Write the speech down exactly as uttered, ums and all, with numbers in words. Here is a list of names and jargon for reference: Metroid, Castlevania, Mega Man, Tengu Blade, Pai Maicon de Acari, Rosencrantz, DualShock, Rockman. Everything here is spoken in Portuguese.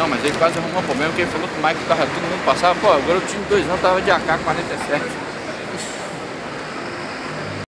Não, mas ele quase arrumou um problema, porque ele falou que o Maicon tava todo mundo passava. Pô, agora o time de dois anos tava de A K quarenta e sete.